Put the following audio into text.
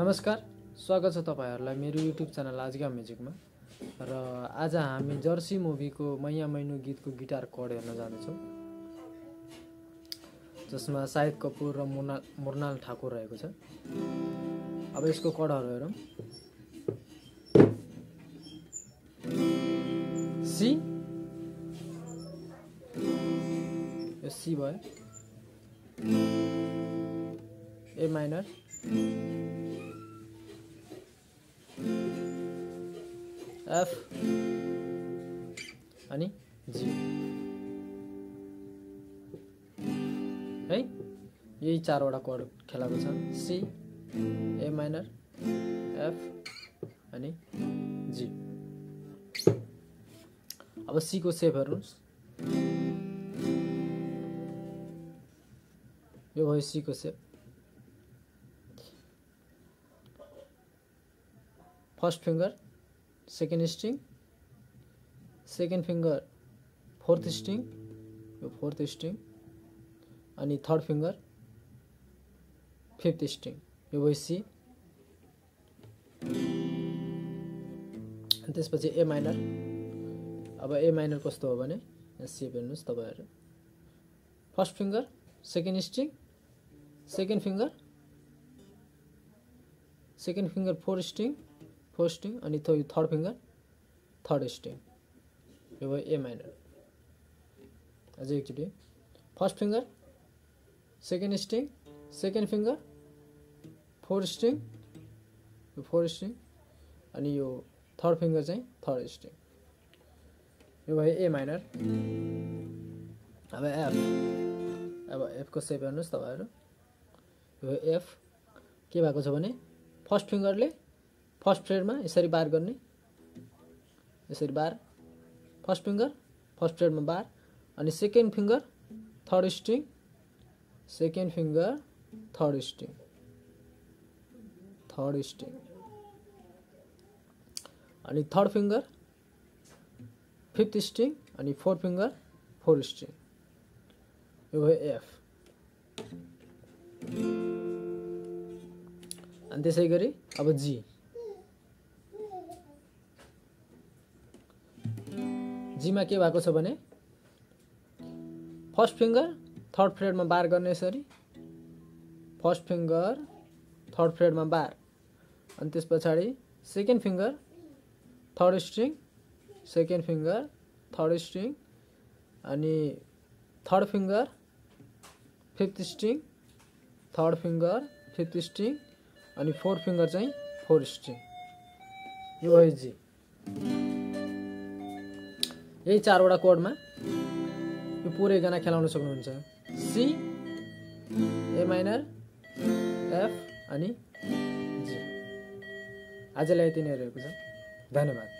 नमस्कार, स्वागत छ तपाईहरुलाई मेरो YouTube च्यानल आजगा म्युजिकमा। र आज हामी जर्सी मुभीको मैया मैनु गीतको गिटार कोड हेर्न जान्छौं, जसमा शाहिद कपूर र मृणाल ठाकुर रहेको छ। अब यसको कोडहरु हेरौं। सी, यो सी भयो, ए माइनर, F अनि G, है यही चारवटा कोड खेलाको छ। C, A minor, F अनि G। अब C को सेप हेर्नुस्, यो भयो C को shape. First finger second string, second finger fourth string, यो फोर्थ स्ट्रिंग, अनि थर्ड फिंगर फिफ्थ स्ट्रिंग, यो भयो सी। अनि त्यसपछि ए माइनर। अब ए माइनर कस्तो हो भने सी हेर्नुस् तपाईहरु, first finger second string, second finger four string, first string, अनि थर्ड फिंगर थर्ड स्ट्रिंग, यो भयो ए माइनर। अझै एकचोटी, first finger second string, second finger four string, यो फोर स्ट्रिंग, अनि यो थर्ड फिंगर चाहिँ थर्ड स्ट्रिंग, यो भयो ए माइनर। अब एफ, को सेप हेर्नुस् तपाईहरु, यो भयो एफ। के भएको छ भने फर्स्ट फिंगरले फर्स्ट फ्रेडमा यसरी बार गर्ने, यसरी बार, फर्स्ट फ्रेडमा बार, अनि सेकेन्ड फिंगर थर्ड स्ट्रिंग, अनि थर्ड फिंगर फिफ्थ स्ट्रिंग, अनि फोर्थ फिंगर फोर स्ट्रिंग, यो भयो एफ। अनि त्यसै गरी अब जी, जीमा के भएको छ भने फर्स्ट फिंगर थर्ड फ्रेडमा बार गर्ने यसरी, फर्स्ट फिंगर थर्ड फ्रेडमा बार, अनि त्यसपछि सेकेन्ड फिंगर थर्ड स्ट्रिंग, अनि थर्ड फिंगर फिफ्थ स्ट्रिंग, अनि फोर्थ फिंगर चाहिँ फोर स्ट्रिंग, यो भयो जी। यही चारवटा कोडमा यो पूरे गाना खेलाउन सक्नुहुन्छ। सी, ए माइनर, एफ अनि जी। आजलाई यति नै रहेको छ। धन्यवाद।